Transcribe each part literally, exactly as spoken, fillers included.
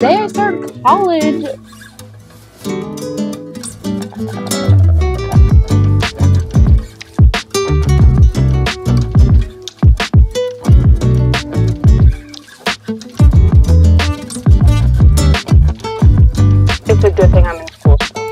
Today I started college! It's a good thing I'm in school still.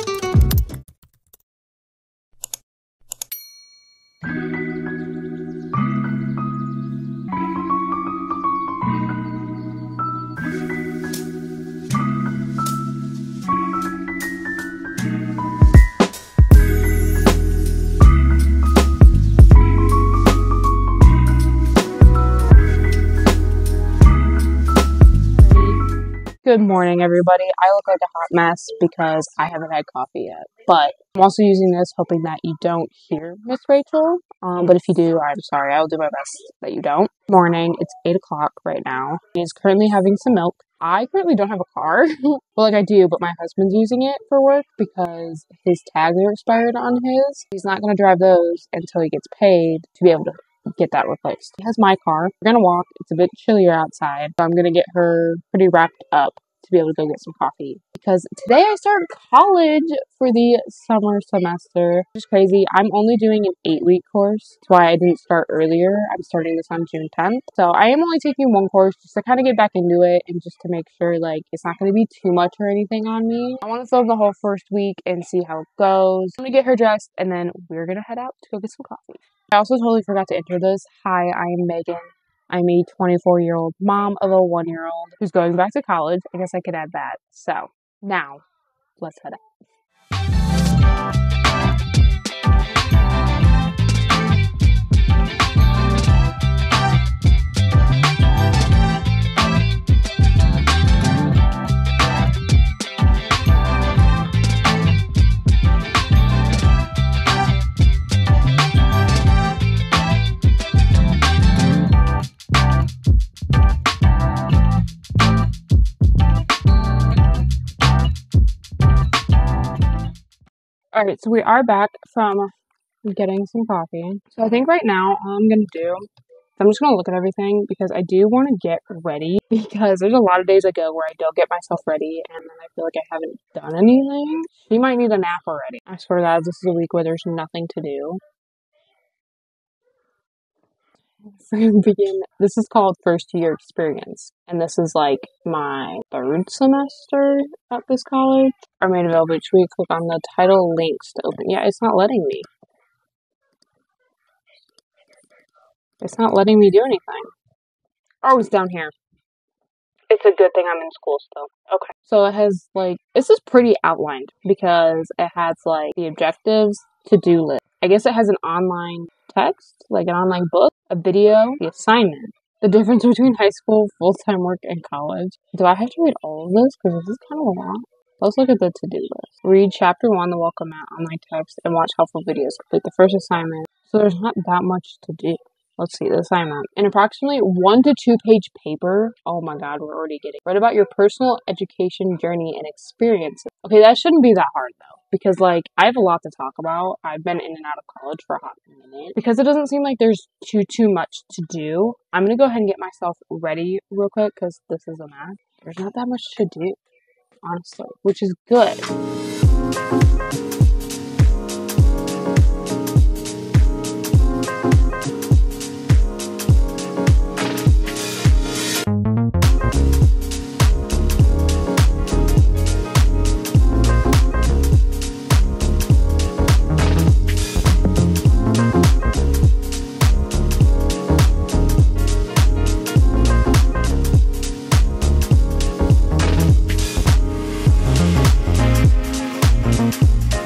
Good morning, everybody. I look like a hot mess because I haven't had coffee yet, but I'm also using this hoping that you don't hear Miss Rachel, um, but if you do, I'm sorry. I'll do my best that you don't. Morning, it's eight o'clock right now. He's currently having some milk. I currently don't have a car. Well, like I do, but my husband's using it for work because his tags are expired on his. He's not going to drive those until he gets paid to be able to get that replaced. He has my car. We're gonna walk. It's a bit chillier outside, so I'm gonna get her pretty wrapped up to be able to go get some coffee because today I started college for the summer semester, which is crazy. I'm only doing an eight-week course. That's why I didn't start earlier. I'm starting this on June tenth, so I am only taking one course just to kind of get back into it and just to make sure like it's not going to be too much or anything on me. I want to film the whole first week and see how it goes. I'm gonna get her dressed and then we're gonna head out to go get some coffee. I also totally forgot to intro this. Hi, I am Megan. I'm a twenty-four-year-old mom of a one-year-old who's going back to college. I guess I could add that. So now, let's head out. All right, so we are back from getting some coffee. So I think right now all I'm going to do is I'm just going to look at everything because I do want to get ready because there's a lot of days I go where I don't get myself ready and then I feel like I haven't done anything. She might need a nap already. I swear to God, this is a week where there's nothing to do. Begin. This is called first year experience, and this is like my third semester at this college. Are made available each week. Click on the title links to open. Yeah, it's not letting me. It's not letting me do anything. Oh, it's down here. It's a good thing I'm in school still. Okay. So it has like this is pretty outlined because it has like the objectives, to-do list. I guess it has an online text, like an online book, a video, the assignment, the difference between high school, full-time work, and college. Do I have to read all of this? Because this is kind of a lot. Let's look at the to-do list. Read chapter one, the welcome mat, online text, and watch helpful videos. Complete the first assignment. So there's not that much to do. Let's see the assignment. An approximately one to two page paper. Oh my God, we're already getting. Write about your personal education journey and experiences. Okay, that shouldn't be that hard though. Because, like, I have a lot to talk about. I've been in and out of college for a hot minute. Because it doesn't seem like there's too, too much to do, I'm going to go ahead and get myself ready real quick because this is a mess. There's not that much to do, honestly, which is good. We'll be right back.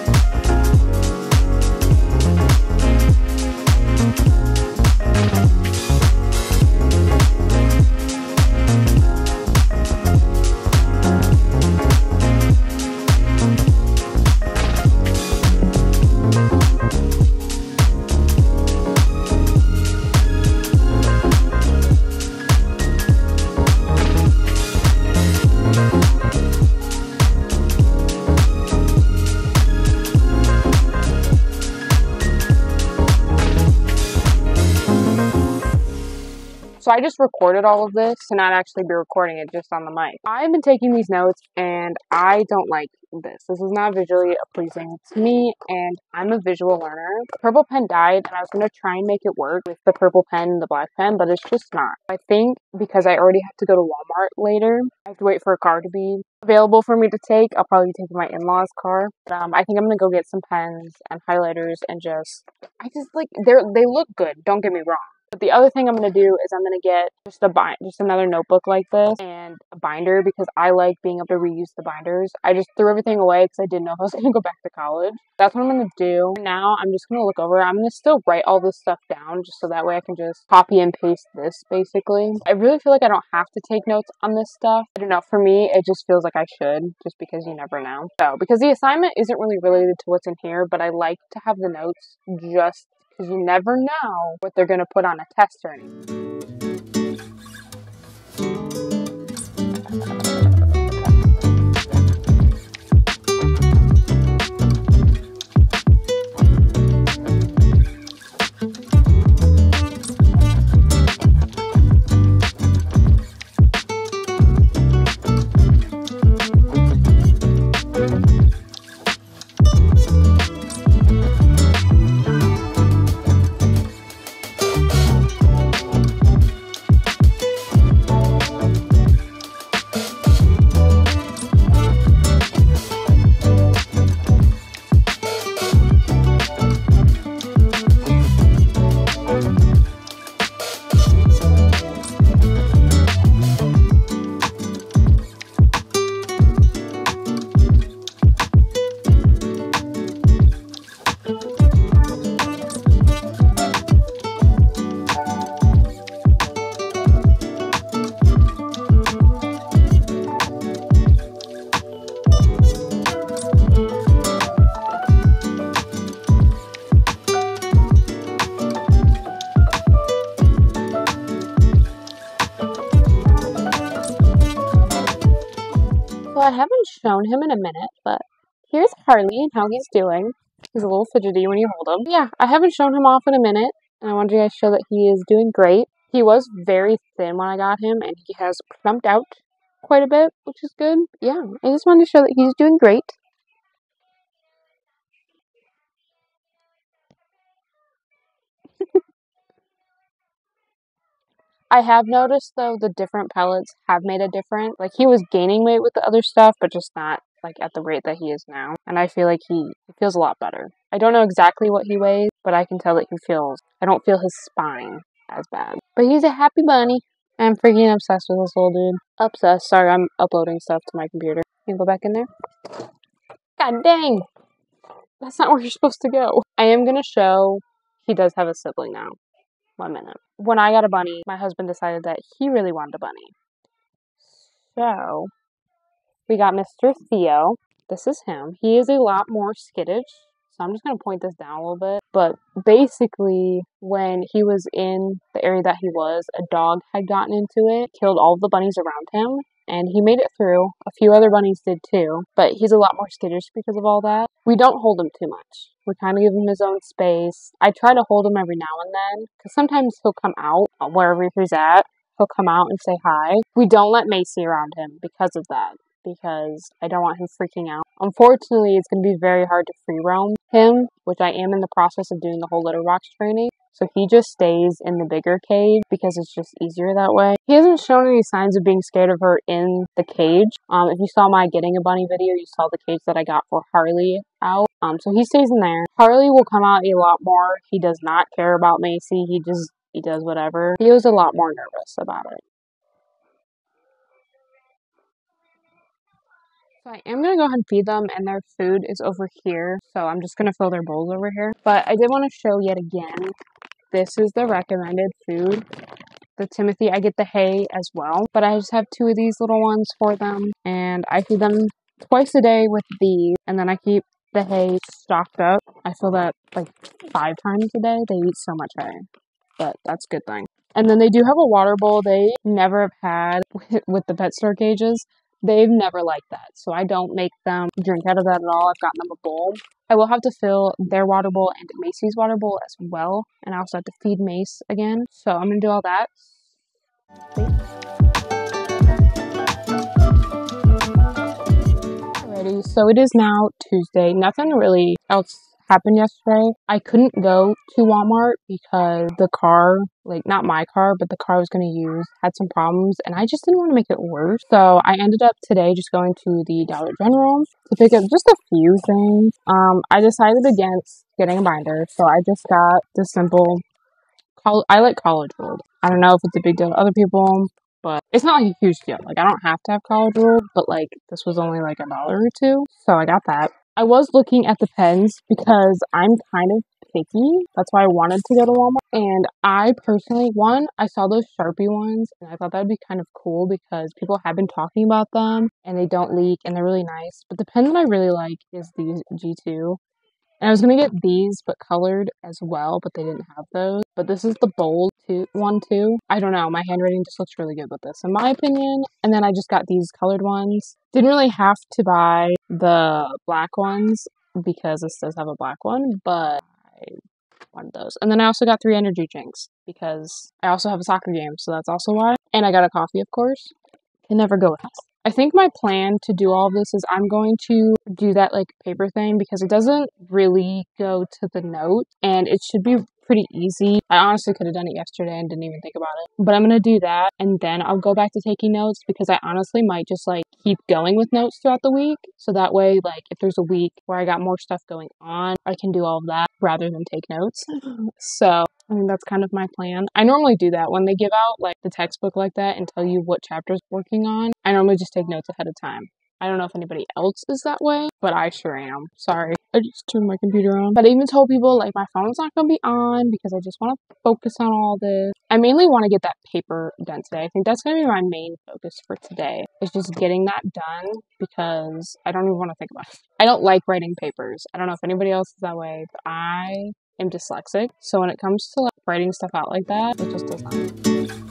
So I just recorded all of this to not actually be recording it just on the mic. I've been taking these notes and I don't like this. This is not visually pleasing to me and I'm a visual learner. The purple pen died and I was going to try and make it work with the purple pen and the black pen, but it's just not. I think because I already have to go to Walmart later, I have to wait for a car to be available for me to take. I'll probably take my in-laws' car. But, um, I think I'm going to go get some pens and highlighters and just, I just like, they're, they look good. Don't get me wrong. But the other thing I'm going to do is I'm going to get just a bind, just another notebook like this and a binder because I like being able to reuse the binders. I just threw everything away because I didn't know if I was going to go back to college. That's what I'm going to do. Now I'm just going to look over. I'm going to still write all this stuff down just so that way I can just copy and paste this basically. I really feel like I don't have to take notes on this stuff. I don't know. For me, it just feels like I should just because you never know. So because the assignment isn't really related to what's in here, but I like to have the notes just because you never know what they're going to put on a test or anything. I haven't shown him in a minute, but here's Harley and how he's doing. He's a little fidgety when you hold him. Yeah, I haven't shown him off in a minute, and I wanted you guys to show that he is doing great. He was very thin when I got him, and he has plumped out quite a bit, which is good. Yeah, I just wanted to show that he's doing great. I have noticed, though, the different pellets have made a difference. Like, he was gaining weight with the other stuff, but just not, like, at the rate that he is now. And I feel like he feels a lot better. I don't know exactly what he weighs, but I can tell that he feels... I don't feel his spine as bad. But he's a happy bunny. I'm freaking obsessed with this little dude. Obsessed. Sorry, I'm uploading stuff to my computer. Can you go back in there? God dang! That's not where you're supposed to go. I am gonna show he does have a sibling now. One minute. When I got a bunny, my husband decided that he really wanted a bunny. So, we got Mister Theo. This is him. He is a lot more skittish, so I'm just going to point this down a little bit. But basically, when he was in the area that he was, a dog had gotten into it, killed all of the bunnies around him, and he made it through. A few other bunnies did too, but he's a lot more skittish because of all that. We don't hold him too much. We kind of give him his own space. I try to hold him every now and then, because sometimes he'll come out, wherever he's at, he'll come out and say hi. We don't let Macy around him because of that, because I don't want him freaking out. Unfortunately, it's going to be very hard to free roam him, which I am in the process of doing the whole litter box training. So he just stays in the bigger cage because it's just easier that way. He hasn't shown any signs of being scared of her in the cage. Um, if you saw my getting a bunny video, you saw the cage that I got for Harley out. Um, so he stays in there. Harley will come out a lot more. He does not care about Macy. He just, he does whatever. He was a lot more nervous about it. So I am going to go ahead and feed them, and their food is over here. So I'm just going to fill their bowls over here. But I did want to show yet again, this is the recommended food. The Timothy, I get the hay as well. But I just have two of these little ones for them. And I feed them twice a day with these. And then I keep the hay stocked up. I fill that like five times a day. They eat so much hay. But that's a good thing. And then they do have a water bowl they never have had with, with the pet store cages. They've never liked that. So I don't make them drink out of that at all. I've gotten them a bowl. I will have to fill their water bowl and Macy's water bowl as well. And I also have to feed Mace again. So I'm going to do all that. Alrighty, so it is now Tuesday. Nothing really else happened yesterday. I couldn't go to Walmart because the car, like not my car, but the car I was going to use had some problems and I just didn't want to make it worse. So I ended up today just going to the Dollar General to pick up just a few things. Um, I decided against getting a binder. So I just got the simple, col I like college rolled. I don't know if it's a big deal to other people, but it's not like a huge deal. Like I don't have to have college rolled, but like this was only like a dollar or two. So I got that. I was looking at the pens because I'm kind of picky. That's why I wanted to go to Walmart. And I personally, one, I saw those Sharpie ones and I thought that'd be kind of cool because people have been talking about them and they don't leak and they're really nice. But the pen that I really like is these G two. And I was going to get these, but colored as well, but they didn't have those. But this is the bold two, one, too. I don't know. My handwriting just looks really good with this, in my opinion. And then I just got these colored ones. Didn't really have to buy the black ones because this does have a black one, but I wanted those. And then I also got three energy drinks because I also have a soccer game, so that's also why. And I got a coffee, of course. Can never go without. I think my plan to do all this is I'm going to do that like paper thing because it doesn't really go to the note and it should be pretty easy. I honestly could have done it yesterday and didn't even think about it, but I'm going to do that and then I'll go back to taking notes because I honestly might just like keep going with notes throughout the week. So that way, like if there's a week where I got more stuff going on, I can do all of that rather than take notes. So I mean, that's kind of my plan. I normally do that when they give out like the textbook like that and tell you what chapter is working on. I normally just take notes ahead of time. I don't know if anybody else is that way, but I sure am. Sorry. I just turned my computer on. But I even told people like my phone's not going to be on because I just want to focus on all this. I mainly want to get that paper done today. I think that's going to be my main focus for today. It's just getting that done because I don't even want to think about it. I don't like writing papers. I don't know if anybody else is that way, but I am dyslexic. So when it comes to like writing stuff out like that, it just doesn't.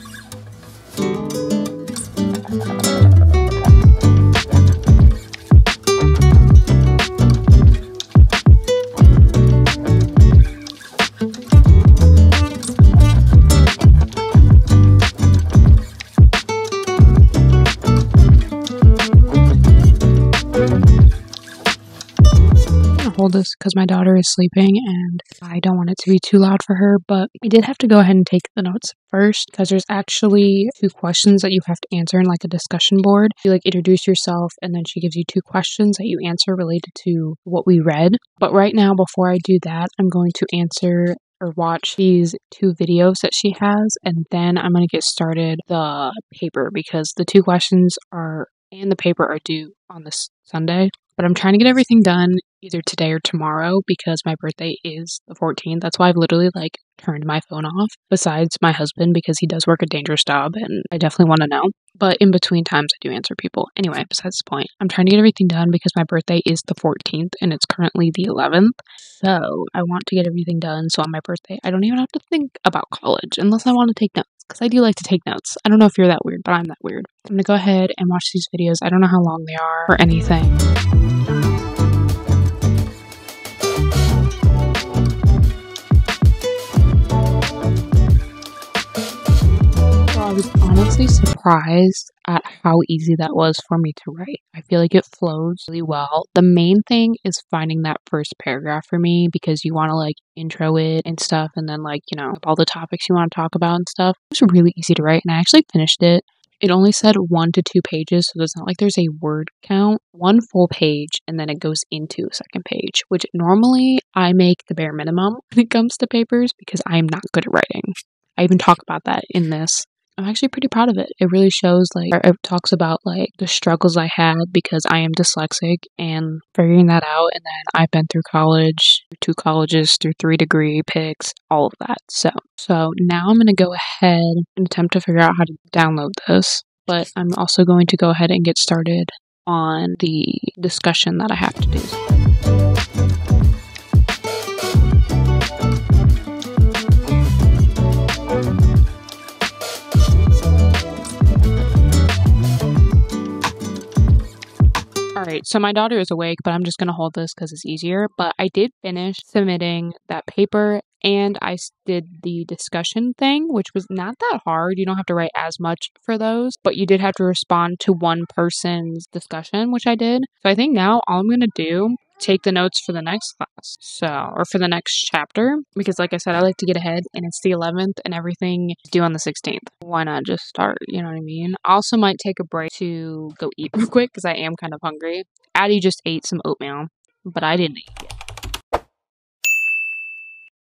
Hold this because my daughter is sleeping and I don't want it to be too loud for her, but I did have to go ahead and take the notes first because there's actually two questions that you have to answer in like a discussion board. You like introduce yourself and then she gives you two questions that you answer related to what we read. But right now, before I do that, I'm going to answer or watch these two videos that she has, and then I'm going to get started the paper because the two questions are and the paper are due on this Sunday. But I'm trying to get everything done either today or tomorrow because my birthday is the fourteenth. That's why I've literally like turned my phone off besides my husband because he does work a dangerous job and I definitely want to know. But in between times I do answer people. Anyway, besides the point, I'm trying to get everything done because my birthday is the fourteenth and it's currently the eleventh. So I want to get everything done so on my birthday I don't even have to think about college unless I want to take notes. Because I do like to take notes. I don't know if you're that weird, but I'm that weird. I'm gonna go ahead and watch these videos. I don't know how long they are or anything. So I was honestly surprised at how easy that was for me to write. I feel like it flows really well. The main thing is finding that first paragraph for me because you want to like intro it and stuff and then like, you know, all the topics you want to talk about and stuff. It was really easy to write and I actually finished it. It only said one to two pages, so it's not like there's a word count. One full page, and then it goes into a second page, which normally I make the bare minimum when it comes to papers because I'm not good at writing. I even talk about that in this. I'm actually pretty proud of it. It really shows, like, it talks about, like, the struggles I had because I am dyslexic and figuring that out. And then I've been through college, two colleges, through three degree picks, all of that. So, so now I'm going to go ahead and attempt to figure out how to download this. But I'm also going to go ahead and get started on the discussion that I have to do. Alright, so my daughter is awake, but I'm just going to hold this because it's easier. But I did finish submitting that paper And I did the discussion thing, which was not that hard. You don't have to write as much for those, but you did have to respond to one person's discussion, which I did. So I think now all I'm going to do, take the notes for the next class, so or for the next chapter, because like I said, I like to get ahead, and it's the eleventh and everything is due on the sixteenth. Why not just start, you know what I mean? Also might take a break to go eat real quick because I am kind of hungry. Addie just ate some oatmeal, but I didn't eat yet.